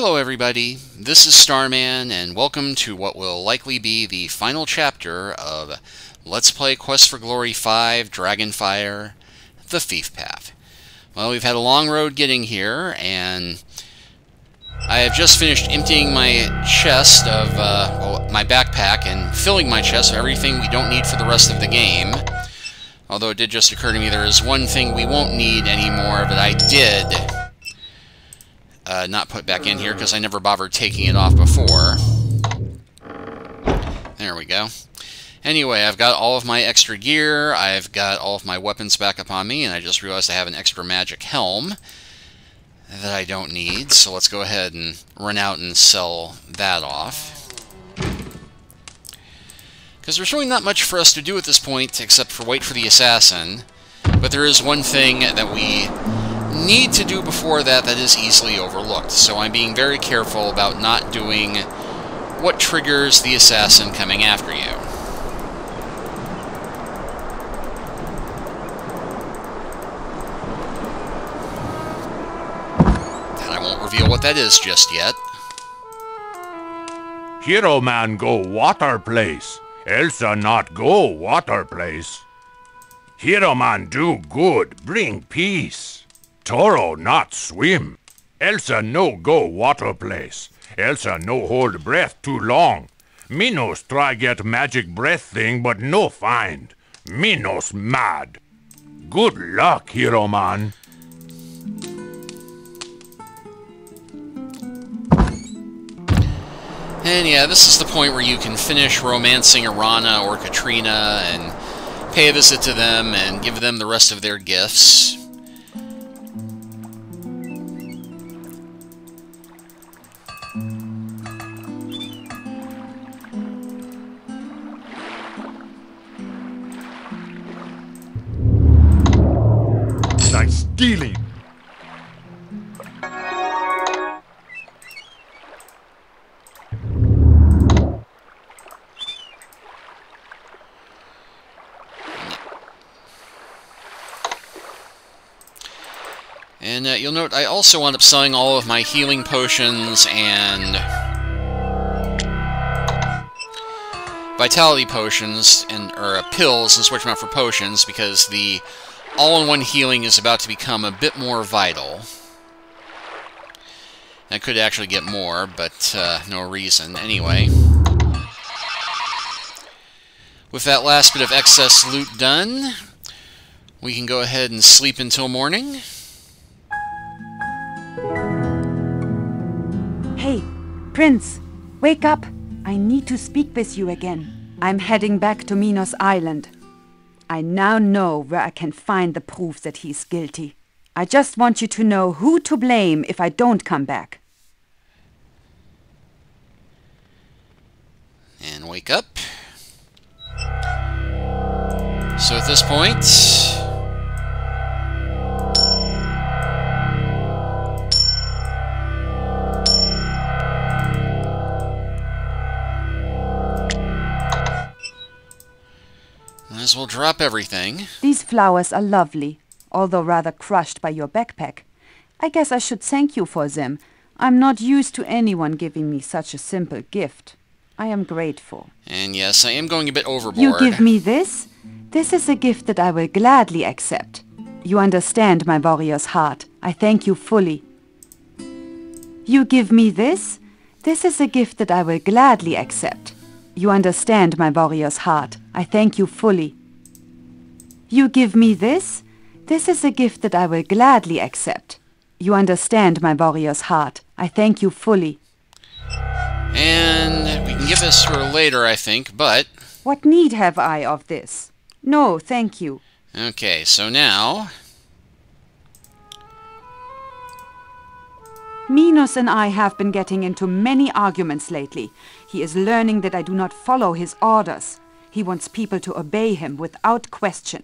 Hello everybody, this is Starman, and welcome to what will likely be the final chapter of Let's Play Quest for Glory 5, Dragonfire, The Thief Path. Well, we've had a long road getting here, and I have just finished emptying my chest of, my backpack and filling my chest with everything we don't need for the rest of the game. Although it did just occur to me there is one thing we won't need anymore, but I did not put back in here because I never bothered taking it off before. There we go. Anyway, I've got all of my extra gear, I've got all of my weapons back upon me, and I just realized I have an extra magic helm that I don't need, so let's go ahead and run out and sell that off. Because there's really not much for us to do at this point except for wait for the assassin, but there is one thing that we need to do before that is easily overlooked, so I'm being very careful about not doing what triggers the assassin coming after you. And I won't reveal what that is just yet. Hero man go water place, Elsa not go water place. Hero man do good, bring peace. Toro not swim. Elsa no go water place. Elsa no hold breath too long. Minos try get magic breath thing but no find. Minos mad. Good luck, hero man. And yeah, this is the point where you can finish romancing Arana or Katrina and pay a visit to them and give them the rest of their gifts. Stealing. And you'll note I also wound up selling all of my healing potions and vitality potions and pills and switch them out for potions because the all-in-one healing is about to become a bit more vital. I could actually get more, but no reason. Anyway. With that last bit of excess loot done, we can go ahead and sleep until morning. Hey, Prince, wake up. I need to speak with you again. I'm heading back to Minos Island. I now know where I can find the proof that he's guilty. I just want you to know who to blame if I don't come back. And wake up. So at this point, we'll drop everything. These flowers are lovely, although rather crushed by your backpack. I guess I should thank you for them. I'm not used to anyone giving me such a simple gift. I am grateful. And yes, I am going a bit overboard. You give me this? This is a gift that I will gladly accept. You understand my warrior's heart. I thank you fully. You give me this? This is a gift that I will gladly accept. You understand my warrior's heart. I thank you fully. You give me this? This is a gift that I will gladly accept. You understand my warrior's heart. I thank you fully. And we can give this to her later, I think, but what need have I of this? No, thank you. Okay, so now Minos and I have been getting into many arguments lately. He is learning that I do not follow his orders. He wants people to obey him without question.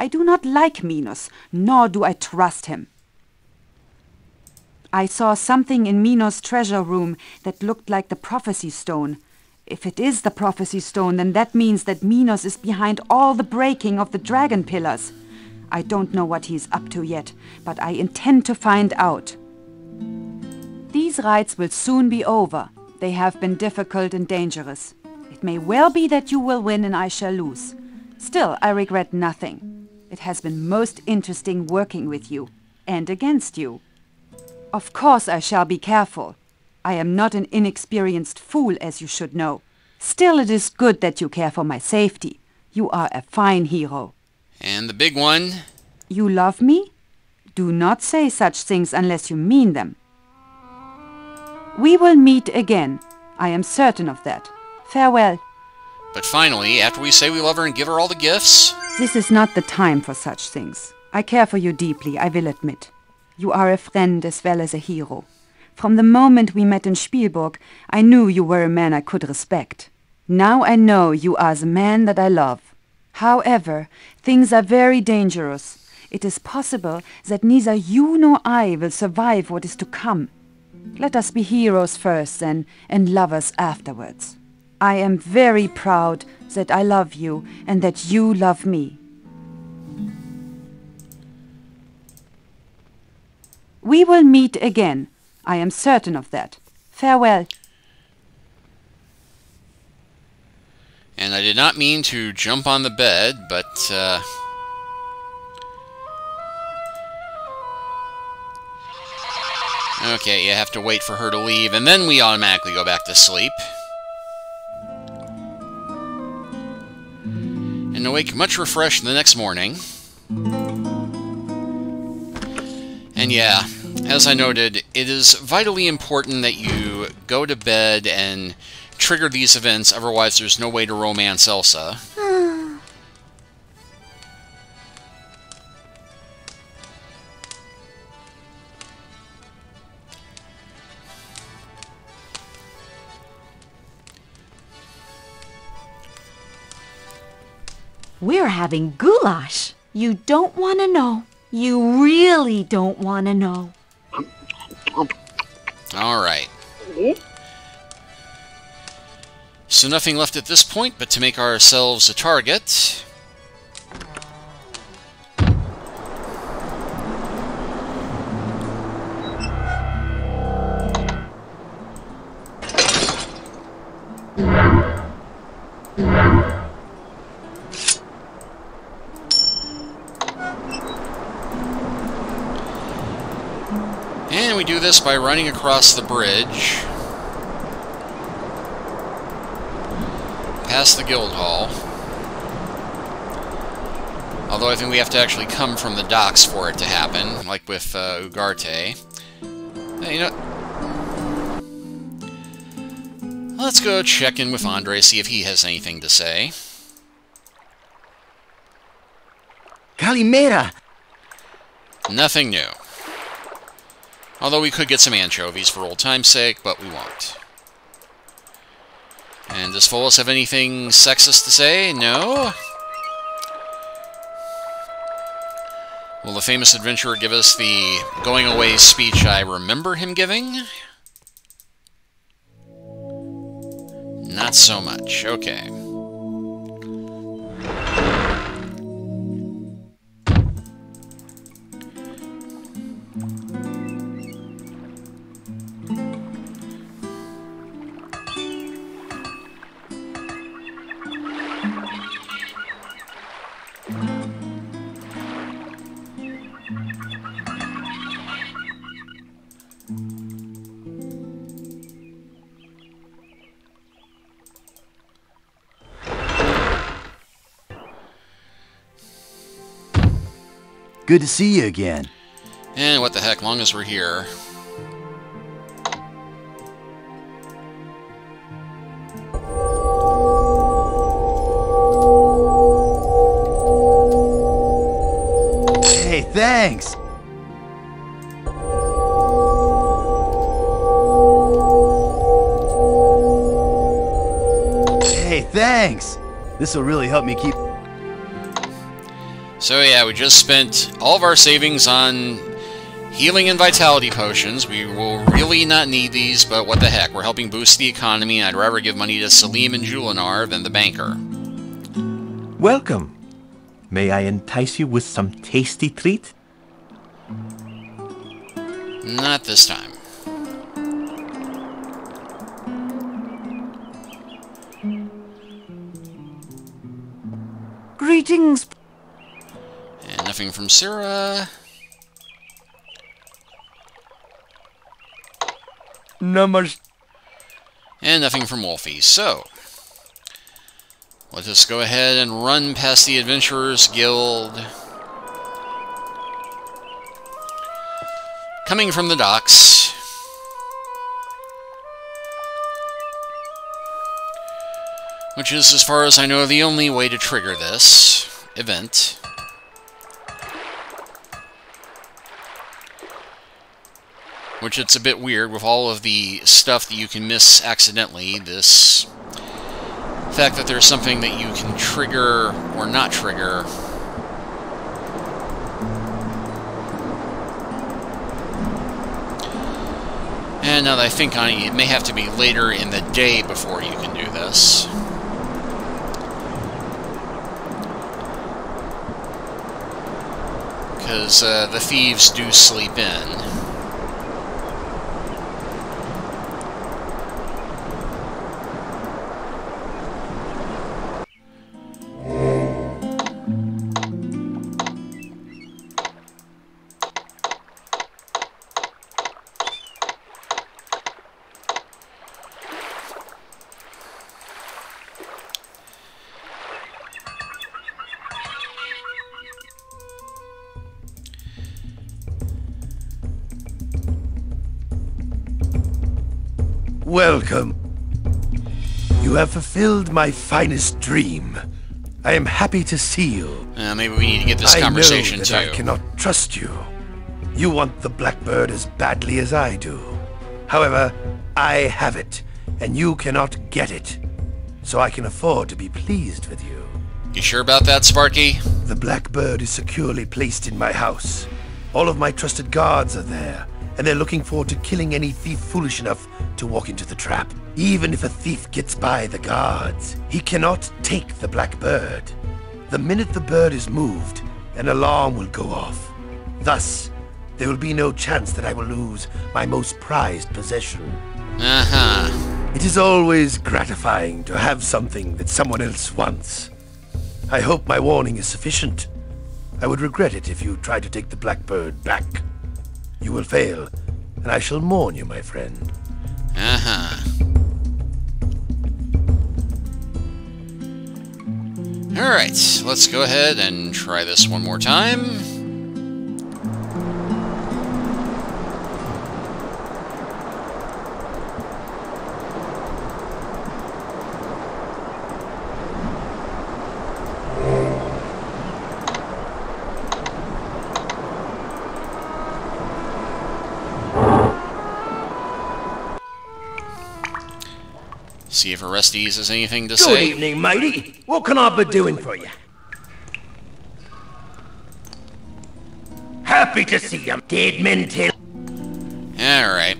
I do not like Minos, nor do I trust him. I saw something in Minos' treasure room that looked like the Prophecy Stone. If it is the Prophecy Stone, then that means that Minos is behind all the breaking of the dragon pillars. I don't know what he is up to yet, but I intend to find out. These rites will soon be over. They have been difficult and dangerous. It may well be that you will win and I shall lose. Still, I regret nothing. It has been most interesting working with you, and against you. Of course I shall be careful. I am not an inexperienced fool, as you should know. Still, it is good that you care for my safety. You are a fine hero. And the big one. You love me? Do not say such things unless you mean them. We will meet again. I am certain of that. Farewell. But finally, after we say we love her and give her all the gifts... This is not the time for such things. I care for you deeply, I will admit. You are a friend as well as a hero. From the moment we met in Spielberg, I knew you were a man I could respect. Now I know you are the man that I love. However, things are very dangerous. It is possible that neither you nor I will survive what is to come. Let us be heroes first, then, and lovers afterwards. I am very proud that I love you and that you love me. We will meet again. I am certain of that. Farewell. And I did not mean to jump on the bed, but... Okay, you have to wait for her to leave, and then we automatically go back to sleep. And awake much refreshed the next morning. And yeah, as I noted, it is vitally important that you go to bed and trigger these events, otherwise there's no way to romance Elsa. We're having goulash. You don't want to know. You really don't want to know. Alright. So nothing left at this point but to make ourselves a target. And we do this by running across the bridge, past the guild hall. Although I think we have to actually come from the docks for it to happen, like with Ugarte. You know, let's go check in with Andre, see if he has anything to say. Calimera! Nothing new. Although we could get some anchovies for old time's sake, but we won't. And does Folas have anything sexist to say? No? Will the famous adventurer give us the going-away speech I remember him giving? Not so much. Okay. Good to see you again. And what the heck, long as we're here. Hey, thanks. Hey, thanks. This will really help me keep... So yeah, we just spent all of our savings on healing and vitality potions. We will really not need these, but what the heck. We're helping boost the economy, and I'd rather give money to Salim and Julinar than the banker. Welcome. May I entice you with some tasty treat? Not this time. Greetings. And nothing from Sarah. Numbers. And nothing from Wolfie. So, let's just go ahead and run past the Adventurers Guild. Coming from the docks. Which is, as far as I know, the only way to trigger this event. Which it's a bit weird with all of the stuff that you can miss accidentally. This fact that there's something that you can trigger or not trigger. And now that I think on it, it may have to be later in the day before you can do this. Because the thieves do sleep in. Welcome. You have fulfilled my finest dream. I am happy to see you. Maybe we need to get this conversation too. I know that I cannot trust you. You want the Blackbird as badly as I do. However, I have it, and you cannot get it. So I can afford to be pleased with you. You sure about that, Sparky? The Blackbird is securely placed in my house. All of my trusted guards are there, and they're looking forward to killing any thief foolish enough to walk into the trap. Even if a thief gets by the guards, he cannot take the Blackbird. The minute the bird is moved, an alarm will go off. Thus, there will be no chance that I will lose my most prized possession. Uh-huh. It is always gratifying to have something that someone else wants. I hope my warning is sufficient. I would regret it if you tried to take the Blackbird back. You will fail, and I shall mourn you, my friend. Uh-huh. Alright, let's go ahead and try this one more time. See if Orestes has anything to say. Good evening, matey. What can I be doing for you? Happy to see you, dead men tell. All right.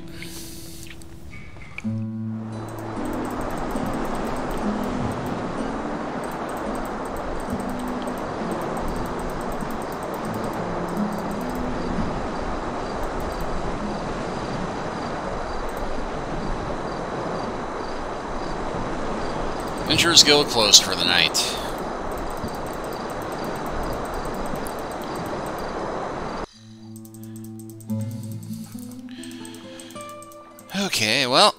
Adventurers Guild closed for the night. Okay, well.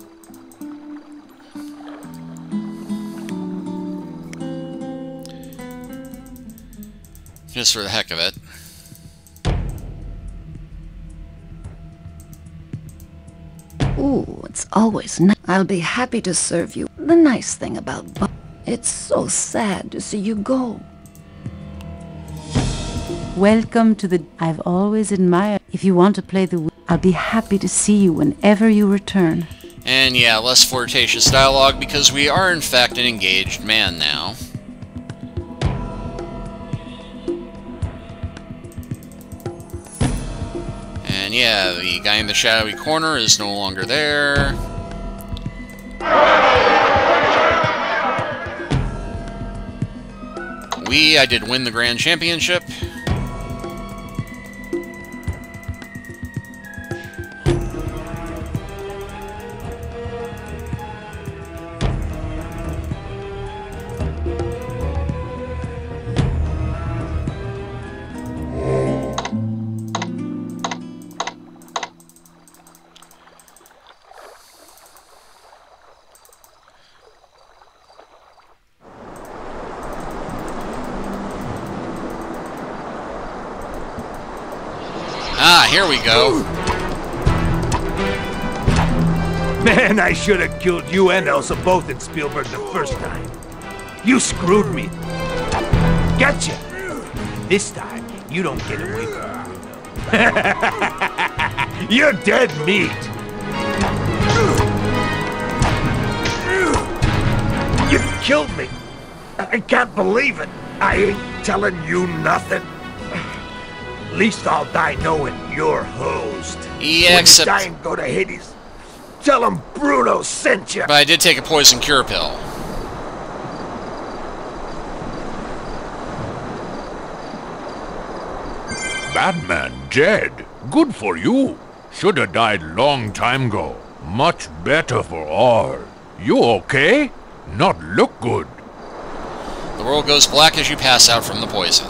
Just for the heck of it. Ooh, it's always nice. I'll be happy to serve you. The nice thing about it's so sad to see you go. Welcome to the... I've always admired... If you want to play the... I'll be happy to see you whenever you return. And yeah, less flirtatious dialogue because we are in fact an engaged man now. And yeah, the guy in the shadowy corner is no longer there. I did win the Grand Championship. Ah, here we go. Man, I should have killed you and Elsa both in Spielberg the first time. You screwed me. Gotcha. This time, you don't get away from me. You're dead meat. You killed me. I can't believe it. I ain't telling you nothing. At least I'll die knowing you're hosed. Yeah, when except... you die and go to Hades, tell him Bruno sent you. But I did take a poison cure pill. That man dead. Good for you. Should have died long time ago. Much better for all. You okay? Not look good. The world goes black as you pass out from the poison.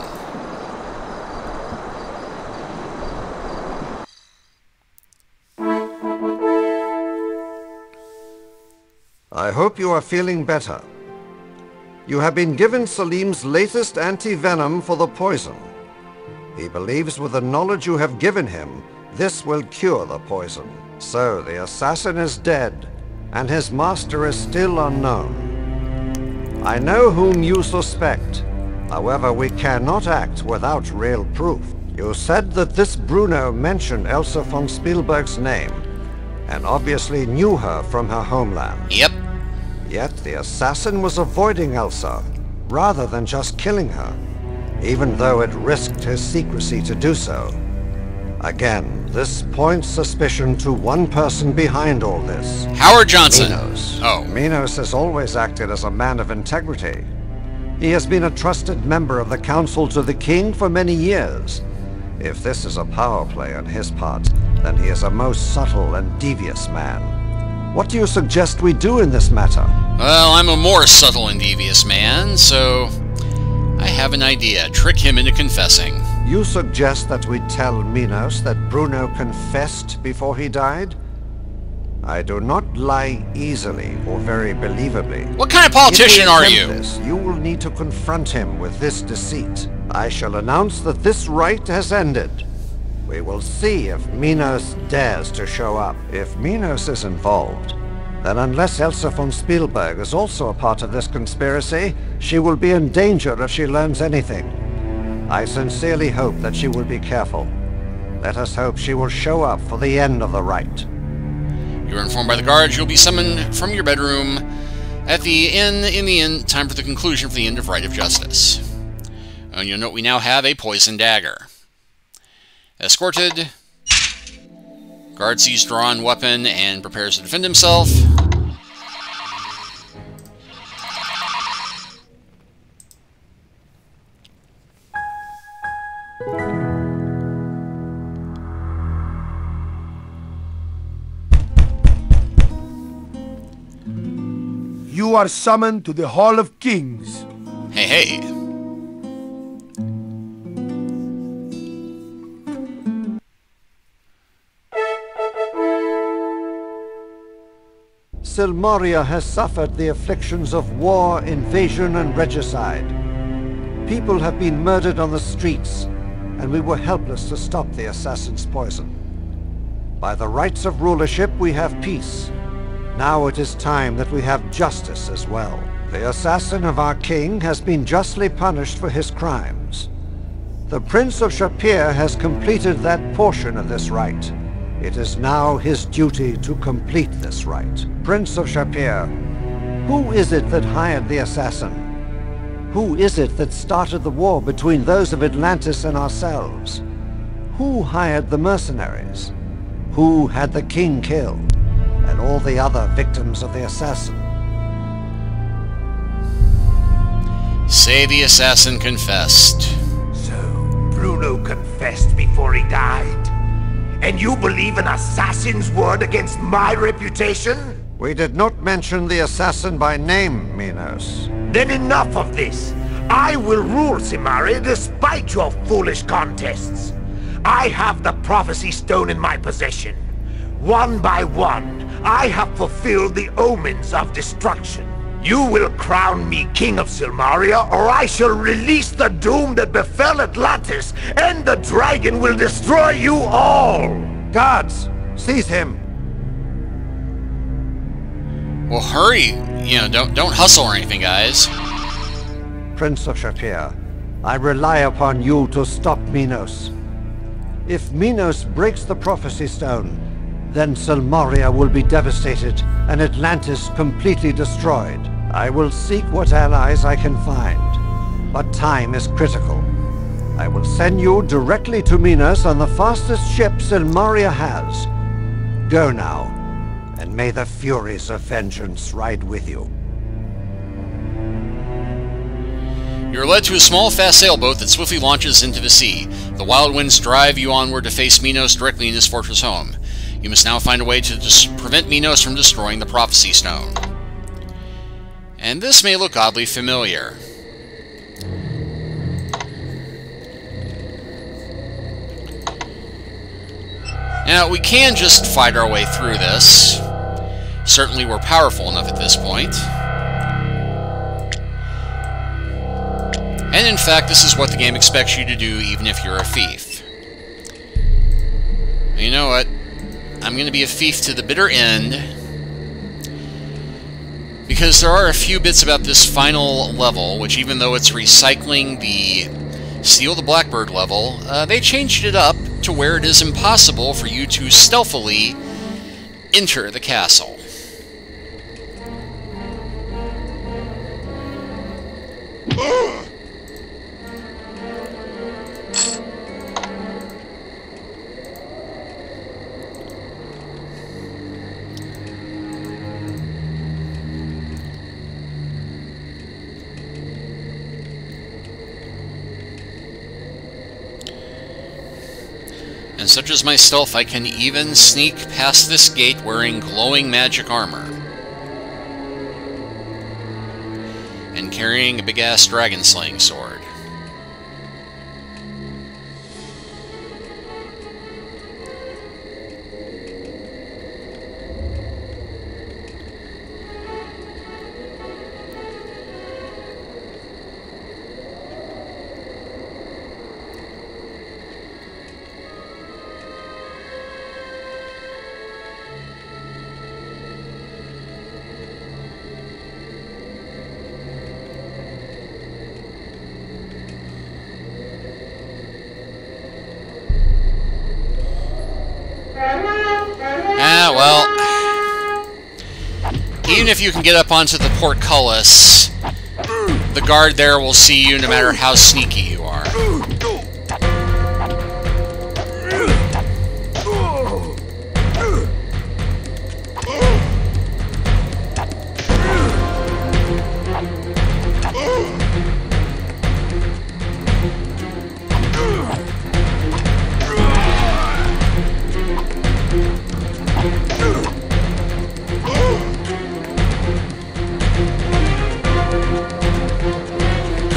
I hope you are feeling better. You have been given Salim's latest anti-venom for the poison. He believes with the knowledge you have given him, this will cure the poison. So the assassin is dead, and his master is still unknown. I know whom you suspect. However, we cannot act without real proof. You said that this Bruno mentioned Elsa von Spielberg's name, and obviously knew her from her homeland. Yep. Yet the assassin was avoiding Elsa, rather than just killing her, even though it risked his secrecy to do so. Again, this points suspicion to one person behind all this. Howard Johnson. Minos. Oh. Minos has always acted as a man of integrity. He has been a trusted member of the council to the king for many years. If this is a power play on his part, then he is a most subtle and devious man. What do you suggest we do in this matter? Well, I'm a more subtle and devious man, so I have an idea. Trick him into confessing. You suggest that we tell Minos that Bruno confessed before he died? I do not lie easily or very believably. What kind of politician are you? This, you will need to confront him with this deceit. I shall announce that this rite has ended. We will see if Minos dares to show up. If Minos is involved, then unless Elsa von Spielberg is also a part of this conspiracy, she will be in danger if she learns anything. I sincerely hope that she will be careful. Let us hope she will show up for the end of the rite. You are informed by the guards you will be summoned from your bedroom at the inn in the end time for the conclusion for the end of Rite of Justice. And you'll note we now have a poison dagger. Escorted. Guard sees drawn weapon and prepares to defend himself. You are summoned to the Hall of Kings. Hey, hey. Silmoria has suffered the afflictions of war, invasion, and regicide. People have been murdered on the streets, and we were helpless to stop the assassin's poison. By the rights of rulership, we have peace. Now it is time that we have justice as well. The assassin of our king has been justly punished for his crimes. The Prince of Shapir has completed that portion of this rite. It is now his duty to complete this rite. Prince of Shapir, who is it that hired the assassin? Who is it that started the war between those of Atlantis and ourselves? Who hired the mercenaries? Who had the king killed? And all the other victims of the assassin. Say the assassin confessed. So, Bruno confessed before he died? And you believe an assassin's word against my reputation? We did not mention the assassin by name, Minos. Then enough of this! I will rule, Simari, despite your foolish contests. I have the Prophecy Stone in my possession. One by one, I have fulfilled the omens of destruction. You will crown me king of Silmaria, or I shall release the doom that befell Atlantis, and the dragon will destroy you all! Gods, seize him! Well, hurry! You know, don't hustle or anything, guys. Prince of Shapir, I rely upon you to stop Minos. If Minos breaks the Prophecy Stone, then Silmaria will be devastated and Atlantis completely destroyed. I will seek what allies I can find, but time is critical. I will send you directly to Minos on the fastest ship Silmaria has. Go now, and may the furies of vengeance ride with you. You are led to a small, fast sailboat that swiftly launches into the sea. The wild winds drive you onward to face Minos directly in his fortress home. You must now find a way to prevent Minos from destroying the Prophecy Stone. And this may look oddly familiar. Now, we can just fight our way through this. Certainly we're powerful enough at this point. And in fact, this is what the game expects you to do even if you're a thief. And you know what? I'm going to be a thief to the bitter end, because there are a few bits about this final level, which even though it's recycling the Steal the Blackbird level, they changed it up to where it is impossible for you to stealthily enter the castle. And such as myself, I can even sneak past this gate wearing glowing magic armor. And carrying a big-ass dragon slaying sword. Even if you can get up onto the portcullis, the guard there will see you no matter how sneaky you are.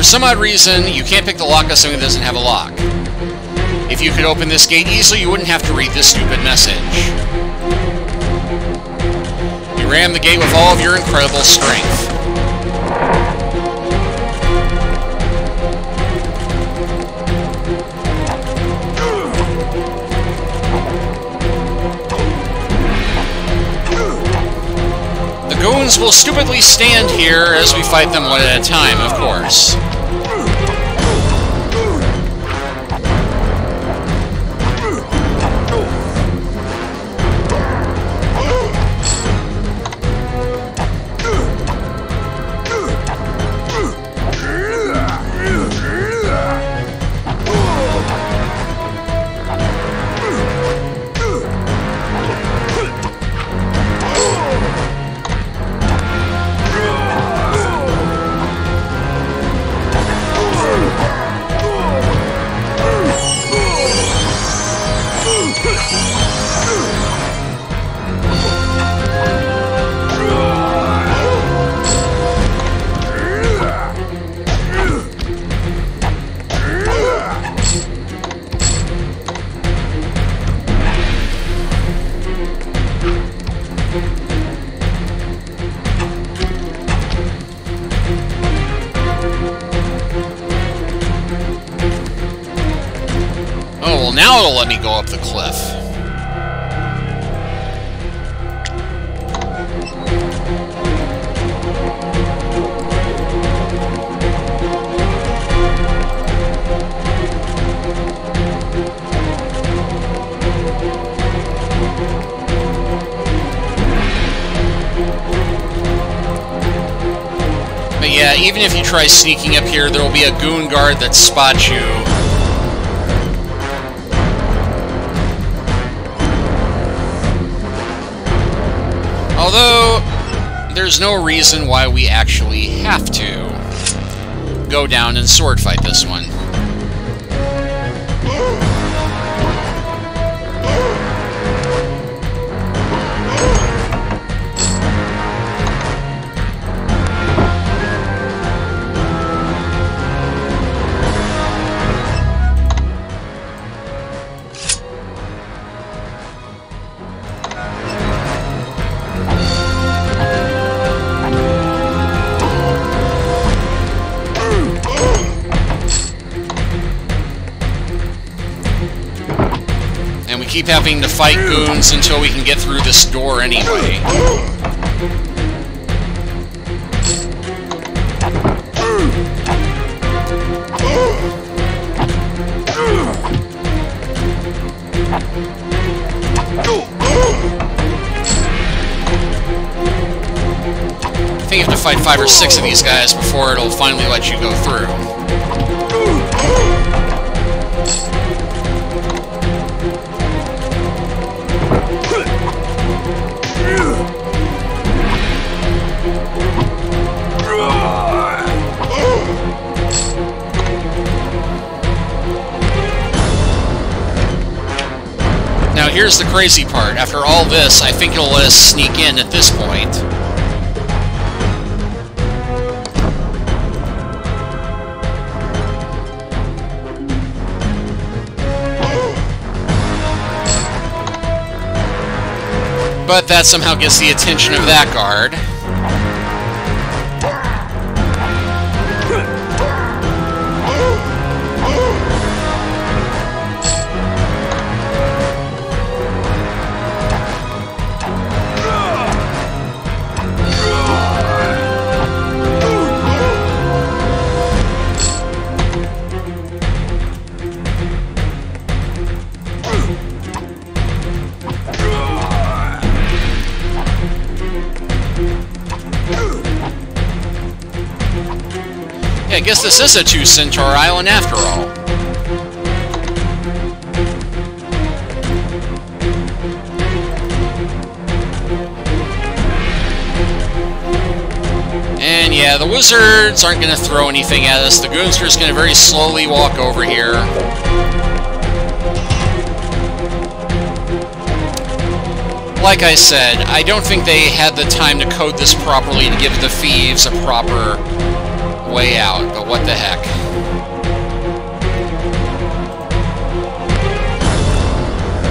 For some odd reason, you can't pick the lock on something that doesn't have a lock. If you could open this gate easily, you wouldn't have to read this stupid message. You ram the gate with all of your incredible strength. The goons will stupidly stand here as we fight them one at a time, of course. Well, now it'll let me go up the cliff. But yeah, even if you try sneaking up here, there will be a goon guard that spots you. Although, there's no reason why we actually have to go down and sword fight this one. Keep having to fight goons until we can get through this door anyway. I think you have to fight 5 or 6 of these guys before it'll finally let you go through. Here's the crazy part. After all this, I think it'll let us sneak in at this point. But that somehow gets the attention of that guard. I guess this is a 2-centaur island after all. And yeah, the wizards aren't going to throw anything at us. The goons are just going to very slowly walk over here. Like I said, I don't think they had the time to code this properly to give the thieves a proper way out, but what the heck.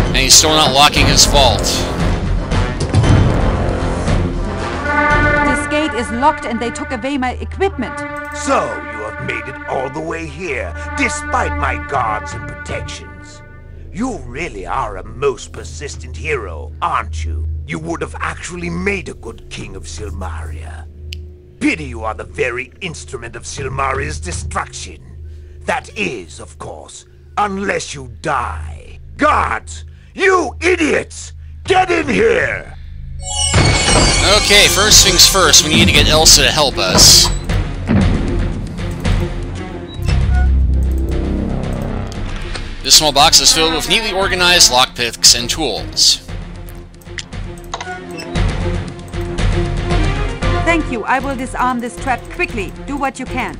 And he's still not locking his vault. This gate is locked and they took away my equipment. So, you have made it all the way here, despite my guards and protections. You really are a most persistent hero, aren't you? You would have actually made a good king of Silmaria. Pity you are the very instrument of Silmaria's destruction. That is, of course, unless you die. Guards! You idiots! Get in here! Okay, first things first, we need to get Elsa to help us. This small box is filled with neatly organized lockpicks and tools. Thank you. I will disarm this trap quickly. Do what you can.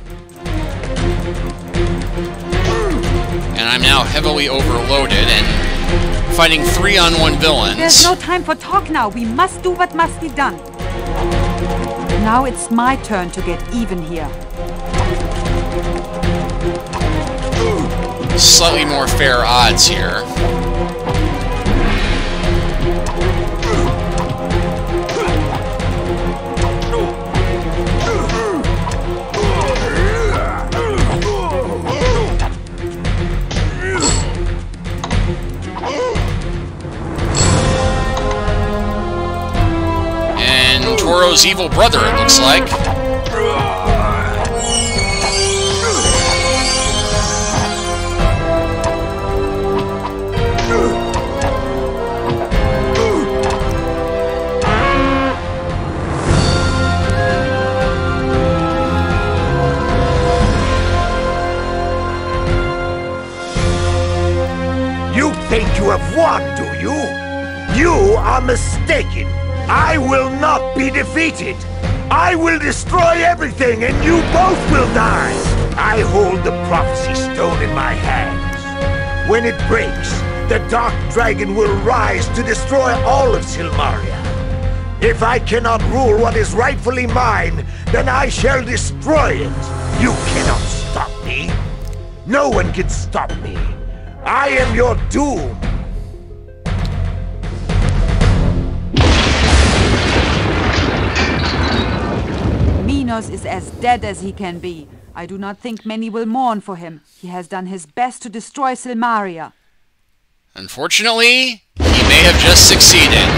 And I'm now heavily overloaded and fighting 3-on-1 villains. There's no time for talk now. We must do what must be done. Now it's my turn to get even here. Slightly more fair odds here. Toro's evil brother, it looks like. You think you have won, do you? You are mistaken. I will not be defeated. I will destroy everything and you both will die. I hold the Prophecy Stone in my hands. When it breaks, the Dark Dragon will rise to destroy all of Silmaria. If I cannot rule what is rightfully mine, then I shall destroy it. You cannot stop me. No one can stop me. I am your doom. Minos is as dead as he can be. I do not think many will mourn for him. He has done his best to destroy Silmaria. Unfortunately, he may have just succeeded.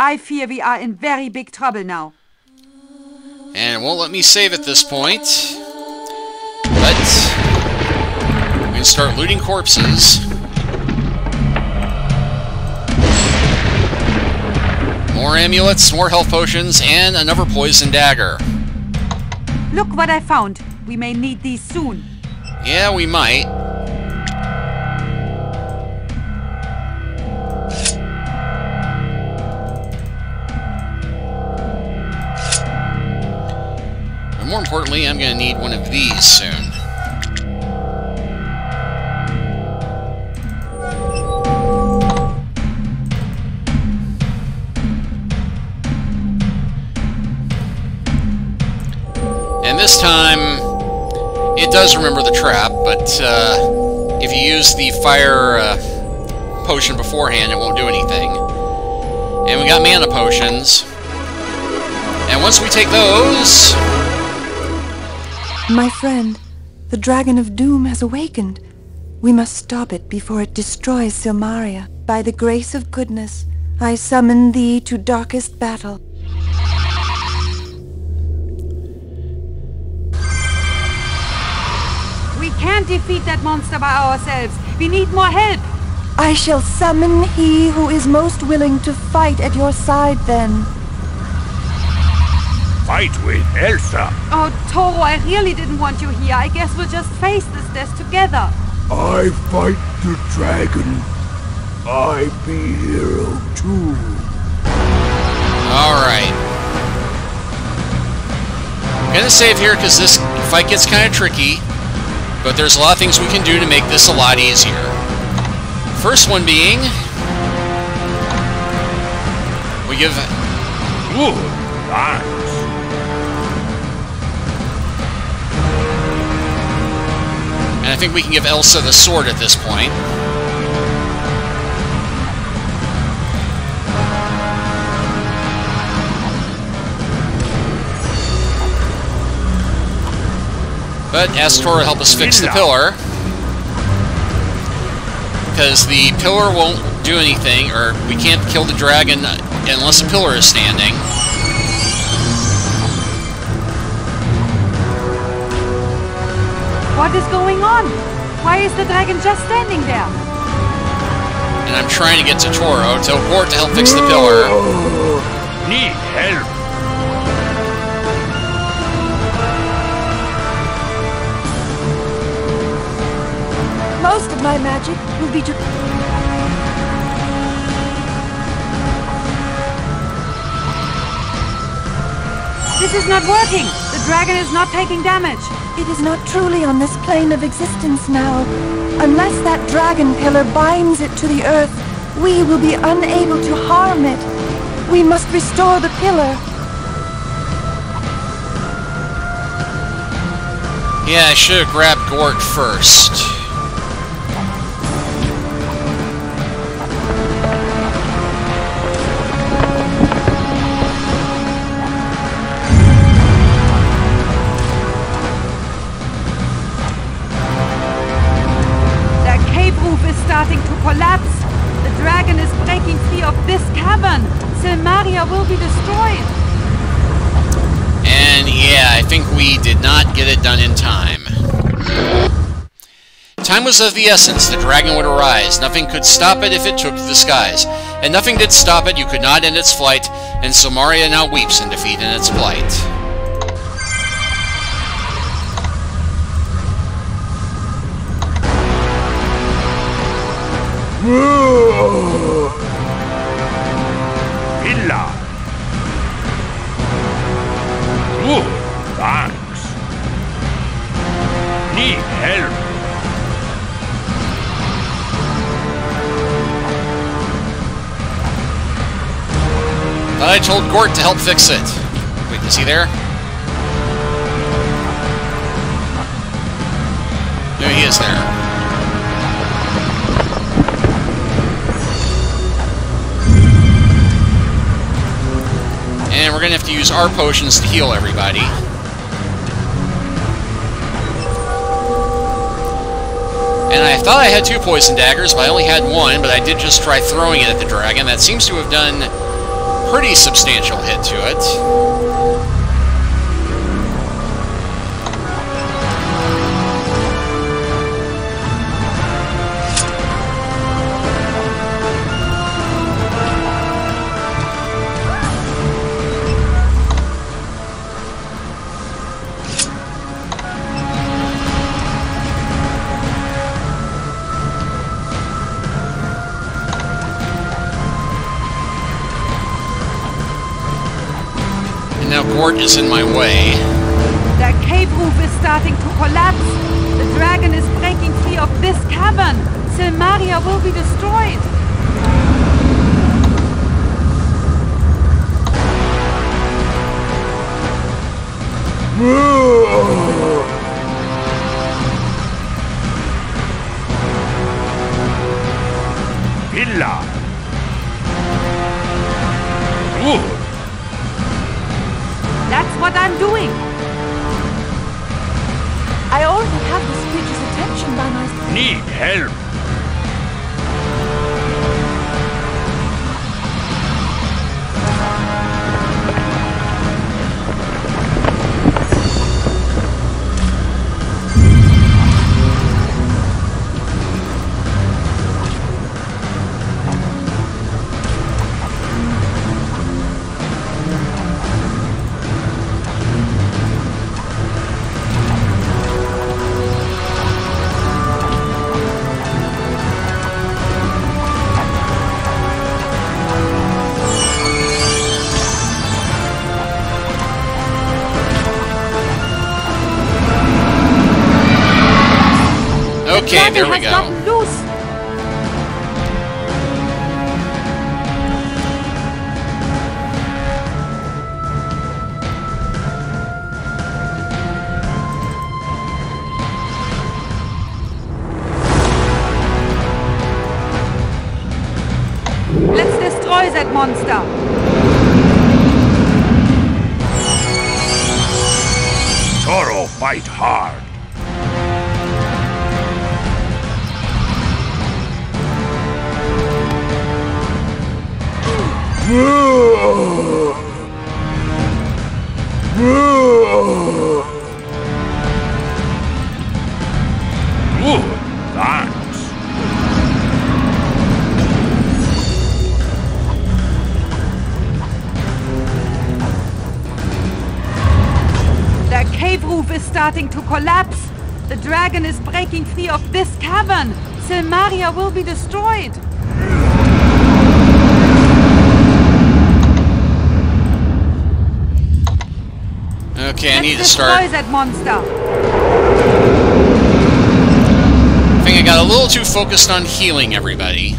I fear we are in very big trouble now. And it won't let me save at this point. But we can start looting corpses. More amulets, more health potions, and another poison dagger. Look what I found. We may need these soon. Yeah, we might. More importantly, I'm going to need one of these soon. And this time, it does remember the trap, but if you use the fire potion beforehand, it won't do anything. And we got mana potions. And once we take those... My friend, the Dragon of Doom has awakened. We must stop it before it destroys Silmaria. By the grace of goodness, I summon thee to darkest battle. We can't defeat that monster by ourselves. We need more help. I shall summon he who is most willing to fight at your side then. Fight with Elsa! Oh, Toro, I really didn't want you here. I guess we'll just face this death together. I fight the dragon. I be hero too. Alright. I'm gonna save here because this fight gets kind of tricky. But there's a lot of things we can do to make this a lot easier. First one being... We give... Ooh, nice. And I think we can give Elsa the sword at this point. But ask Toro to help us fix the pillar. Because the pillar won't do anything, or we can't kill the dragon unless the pillar is standing. What is going on? Why is the dragon just standing there? And I'm trying to get to Toro, to Gort to help fix the pillar. Need help. Most of my magic will be to... This is not working! The dragon is not taking damage. It is not truly on this plane of existence now. Unless that dragon pillar binds it to the earth, we will be unable to harm it. We must restore the pillar. Yeah, I should have grabbed Gort first. Will be destroyed. And yeah, I think we did not get it done in time. Time was of the essence. The dragon would arise. Nothing could stop it if it took to the skies. And nothing did stop it. You could not end its flight. And Silmoria now weeps in defeat in its plight. I told Gort to help fix it. Wait, is he there? No, he is there. And we're gonna have to use our potions to heal everybody. And I thought I had two poison daggers, but I only had one, but I did just try throwing it at the dragon. That seems to have done pretty substantial hit to it. Is in my way. The cave roof is starting to collapse. The dragon is breaking free of this cavern. Silmaria will be destroyed. Okay, there we go. Let's destroy that monster. Toro, fight hard. Starting to collapse. The dragon is breaking free of this cavern. Silmaria will be destroyed. Okay, I need to start. Let's destroy that monster. I think I got a little too focused on healing everybody.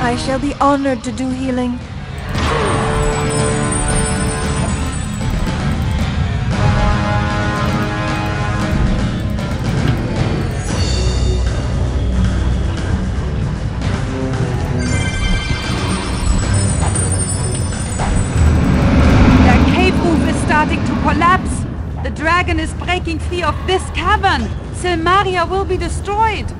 I shall be honored to do healing. Is breaking free of this cavern. Silmaria will be destroyed.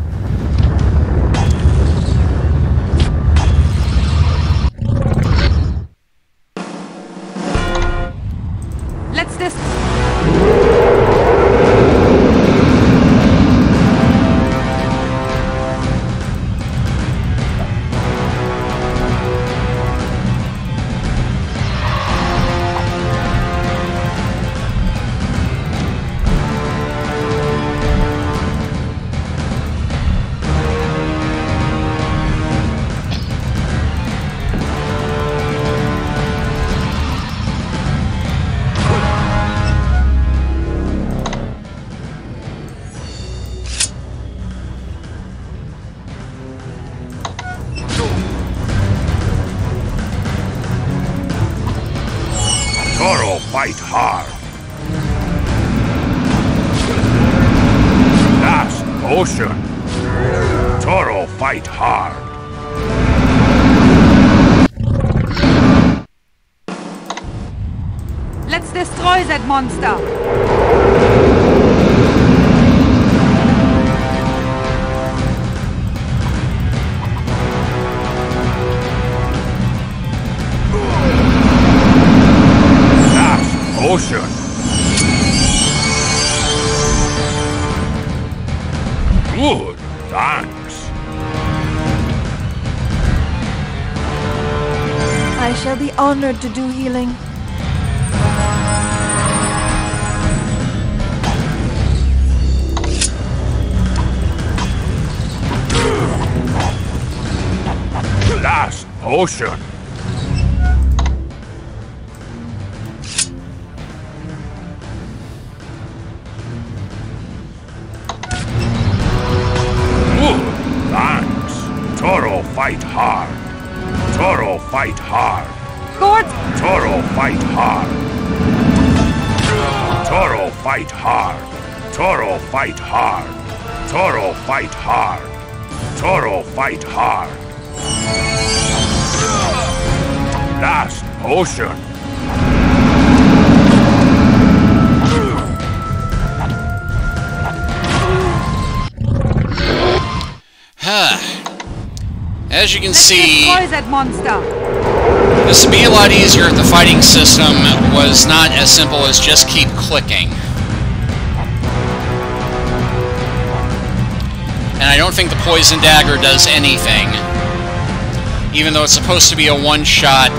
Let's destroy that monster! That's ocean! Good, thanks! I shall be honored to do healing. Ocean. Good, thanks. Toro fight hard. Toro fight hard. Gort. Toro fight hard. Toro fight hard. Toro fight hard. Toro fight hard. Toro fight hard. Last ocean. As you can see, that monster. This would be a lot easier if the fighting system was not as simple as just keep clicking. And I don't think the poison dagger does anything. Even though it's supposed to be a one-shot.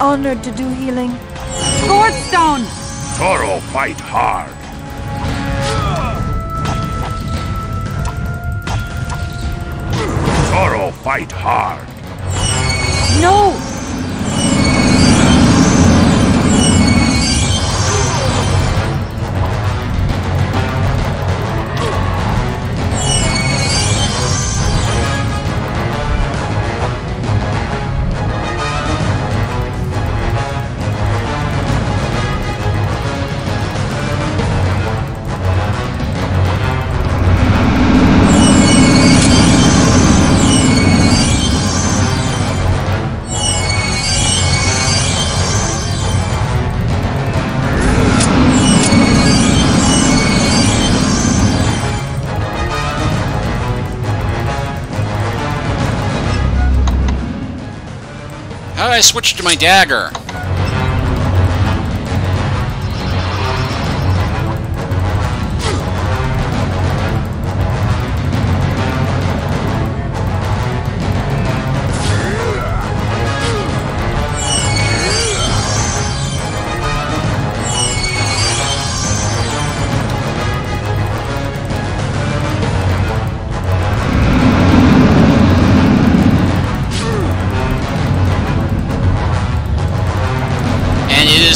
Honored to do healing. Gort Stone! Toro fight hard. Toro fight hard. No! I switch to my dagger?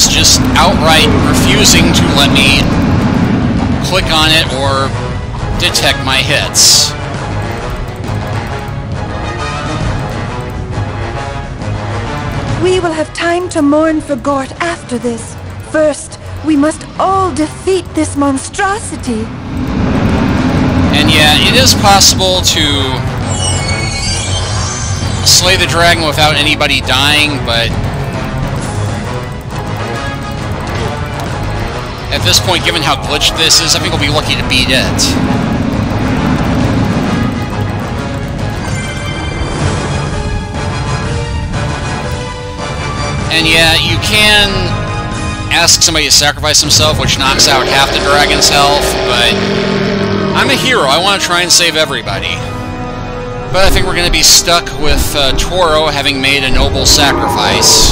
Just outright refusing to let me click on it or detect my hits. We will have time to mourn for Gort after this. First, we must all defeat this monstrosity. And yeah, it is possible to slay the dragon without anybody dying, but at this point, given how glitched this is, I think we'll be lucky to beat it. And yeah, you can ask somebody to sacrifice himself, which knocks out half the dragon's health, but I'm a hero. I want to try and save everybody. But I think we're going to be stuck with Toro having made a noble sacrifice.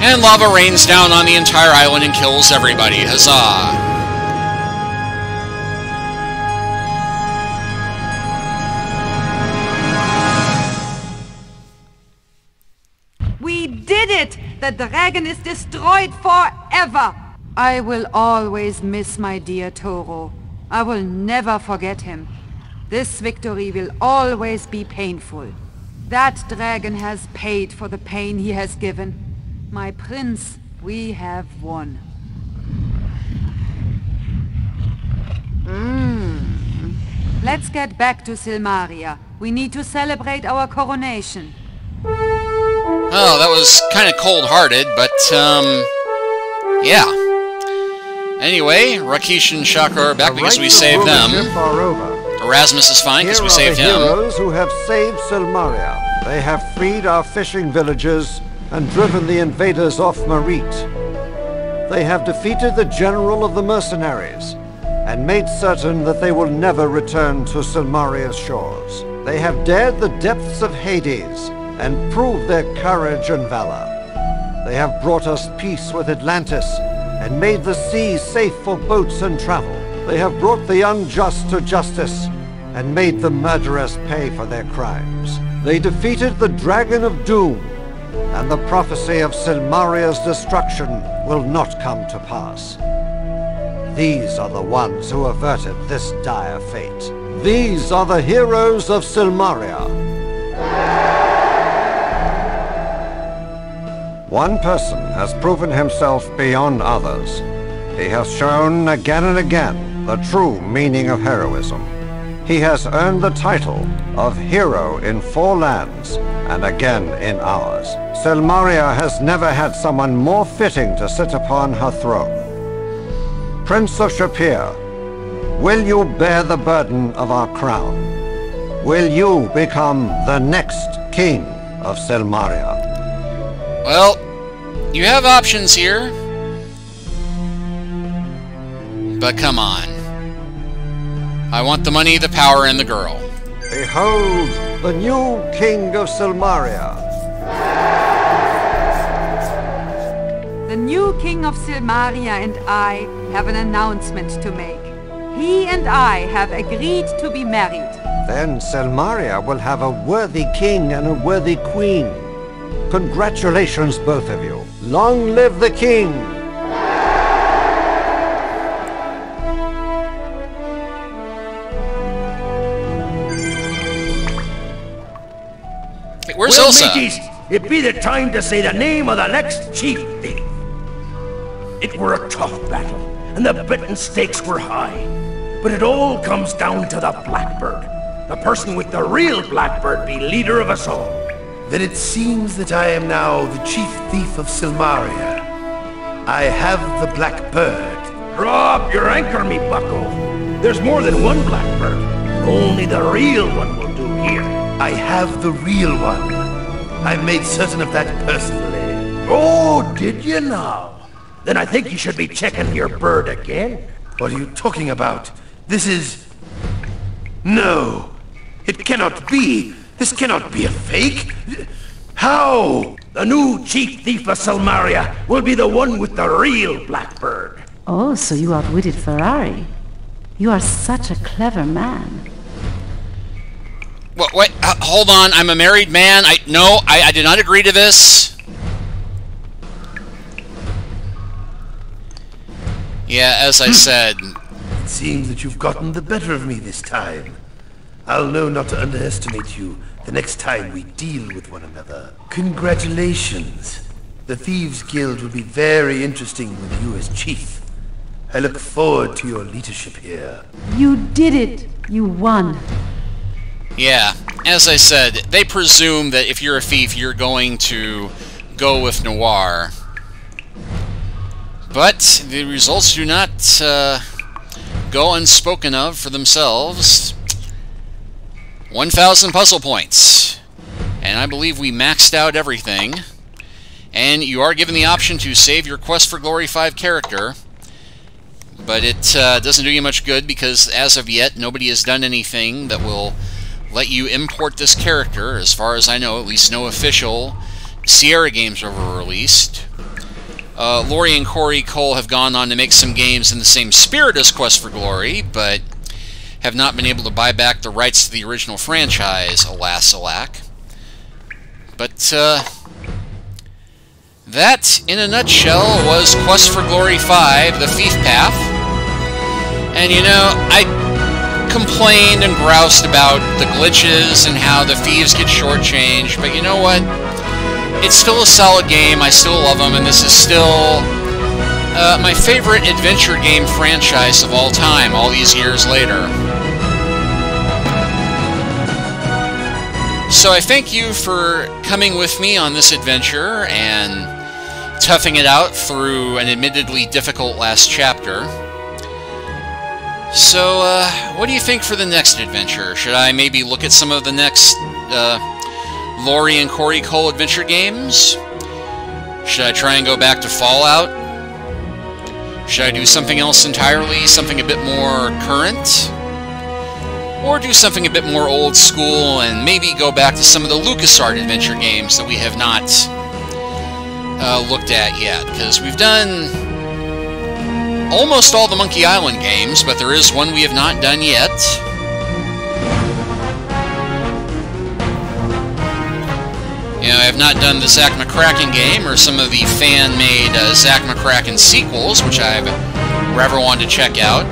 And lava rains down on the entire island and kills everybody. Huzzah! We did it! The dragon is destroyed forever! I will always miss my dear Toro. I will never forget him. This victory will always be painful. That dragon has paid for the pain he has given. My prince, we have won. Let's get back to Silmaria. We need to celebrate our coronation. Oh, that was kind of cold-hearted, but, yeah. Anyway, Rakishan and Shakur are back because we saved them. Erasmus is fine because we saved him. Heroes who have saved Silmaria. They have freed our fishing villages and driven the invaders off Marit. They have defeated the general of the mercenaries and made certain that they will never return to Silmaria's shores. They have dared the depths of Hades and proved their courage and valor. They have brought us peace with Atlantis and made the sea safe for boats and travel. They have brought the unjust to justice and made the murderers pay for their crimes. They defeated the Dragon of Doom, and the prophecy of Silmaria's destruction will not come to pass. These are the ones who averted this dire fate. These are the heroes of Silmaria. One person has proven himself beyond others. He has shown again and again the true meaning of heroism. He has earned the title of hero in 4 lands, and again in ours. Silmaria has never had someone more fitting to sit upon her throne. Prince of Shapir, will you bear the burden of our crown? Will you become the next king of Silmaria? Well, you have options here. But come on. I want the money, the power, and the girl. Behold, the new king of Silmaria. The new king of Silmaria and I have an announcement to make. He and I have agreed to be married. Then Silmaria will have a worthy king and a worthy queen. Congratulations, both of you. Long live the king! Where's Elsa? It be the time to say the name of the next chief thief. It were a tough battle, and the betting stakes were high. But it all comes down to the Blackbird. The person with the real Blackbird be leader of us all. Then it seems that I am now the chief thief of Silmaria. I have the Blackbird. Drop your anchor, me bucko. There's more than one Blackbird. Only the real one will do here. I have the real one. I've made certain of that personally. Oh, did you now? Then I think you should be checking your bird again. What are you talking about? This is... No! It cannot be! This cannot be a fake! How? The new chief thief of Silmaria will be the one with the real Blackbird! Oh, so you outwitted Ferrari. You are such a clever man. What? What? Hold on, I'm a married man. No, I did not agree to this. Yeah, as I said... It seems that you've gotten the better of me this time. I'll know not to underestimate you the next time we deal with one another. Congratulations. The Thieves Guild will be very interesting with you as chief. I look forward to your leadership here. You did it. You won. Yeah, as I said, they presume that if you're a thief, you're going to go with Noir. But the results do not... go unspoken of for themselves. 1,000 puzzle points. And I believe we maxed out everything. And you are given the option to save your Quest for Glory 5 character. But it doesn't do you much good because as of yet, nobody has done anything that will let you import this character. As far as I know, at least no official Sierra games were ever released. Lori and Corey Cole have gone on to make some games in the same spirit as Quest for Glory, but have not been able to buy back the rights to the original franchise, alas, alack. But, that, in a nutshell, was Quest for Glory 5, The Thief Path. And, you know, I complained and groused about the glitches and how the thieves get shortchanged, but you know what? It's still a solid game, I still love them, and this is still my favorite adventure game franchise of all time, all these years later. So I thank you for coming with me on this adventure and toughing it out through an admittedly difficult last chapter. So, what do you think for the next adventure? Should I maybe look at some of the next... Lori and Corey Cole adventure games? Should I try and go back to Fallout? Should I do something else entirely? Something a bit more current? Or do something a bit more old school and maybe go back to some of the LucasArts adventure games that we have not looked at yet? Because we've done almost all the Monkey Island games, but there is one we have not done yet. You know, I have not done the Zack McCracken game or some of the fan-made Zack McCracken sequels, which I've rather wanted to check out.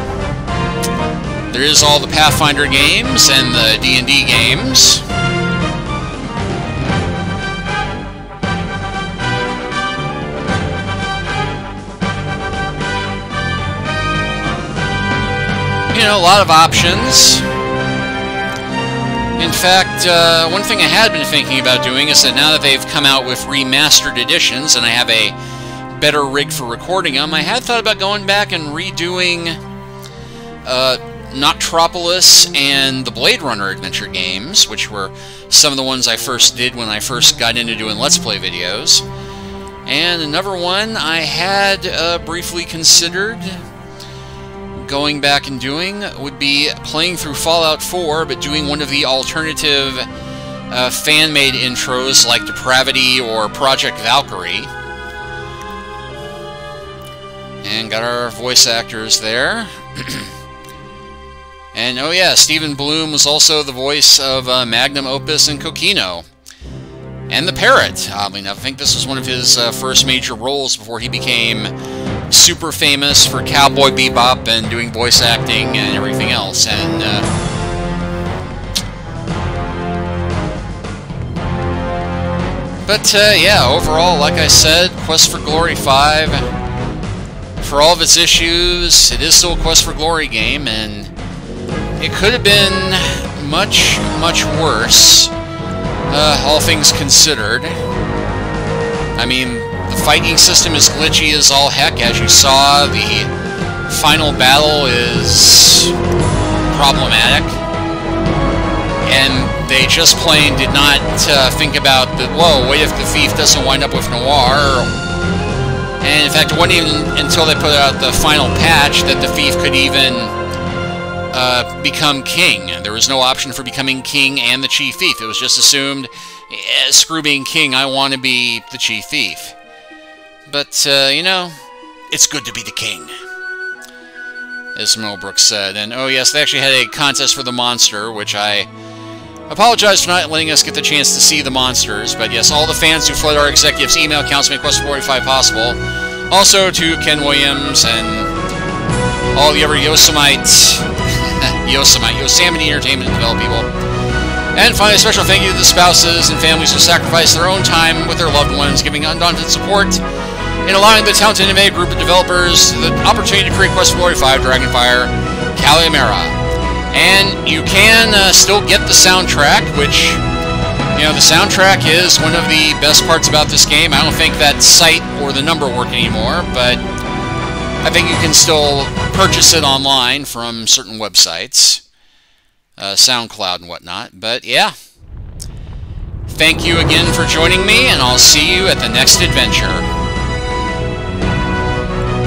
There is all the Pathfinder games and the D&D games. You know, a lot of options. In fact, one thing I had been thinking about doing is that now that they've come out with remastered editions and I have a better rig for recording them, I had thought about going back and redoing Noctropolis and the Blade Runner adventure games, which were some of the ones I first did when I first got into doing Let's Play videos. And another one I had briefly considered going back and doing would be playing through Fallout 4, but doing one of the alternative fan-made intros like Depravity or Project Valkyrie. And got our voice actors there. And oh yeah, Stephen Bloom was also the voice of Magnum Opus and Coquino. And the Parrot, oddly enough. I think this was one of his first major roles before he became super famous for Cowboy Bebop and doing voice acting and everything else. And yeah, overall, like I said, Quest for Glory 5, for all of its issues, it is still a Quest for Glory game, and it could have been much, much worse. All things considered. I mean, the fighting system is glitchy as all heck. As you saw, the final battle is problematic. And they just plain did not think about the, whoa, what if the thief doesn't wind up with Noir? And in fact, it wasn't even until they put out the final patch that the thief could even become king. There was no option for becoming king and the chief thief. It was just assumed, yeah, screw being king, I want to be the chief thief. But, you know, it's good to be the king, as Millbrook said. And, oh yes, they actually had a contest for the monster, which I apologize for not letting us get the chance to see the monsters. But yes, all the fans who flooded our executives' email accounts make Quest for Glory 5 possible. Also to Ken Williams and all the other Yosemite Entertainment Development people. And finally, a special thank you to the spouses and families who sacrifice their own time with their loved ones, giving undaunted support and allowing the talented anime group of developers the opportunity to create Quest for Glory 5, Dragonfire, Calimera. And you can still get the soundtrack, which, you know, the soundtrack is one of the best parts about this game. I don't think that site or the number work anymore, but I think you can still purchase it online from certain websites. SoundCloud and whatnot, but yeah. Thank you again for joining me, and I'll see you at the next adventure.